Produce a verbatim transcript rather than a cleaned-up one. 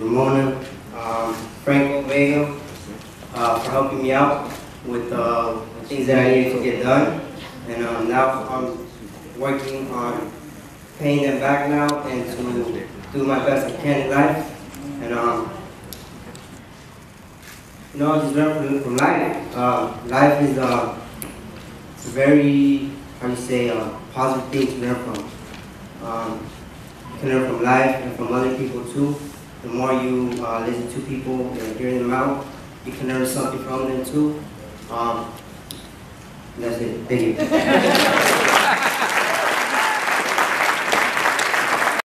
Ramona, um, Frank and Vega uh, for helping me out with uh, things that I needed to get done. And um, now I'm working on paying them back now and to do my best I can in life. And um, you know, I just learned from life. Uh, life is uh, it's a very, how do you say, uh, positive thing to learn from. Um, you can learn from life and from other people too. The more you uh, listen to people and hear them out, you can learn something from them too. Um, that's it. Thank you.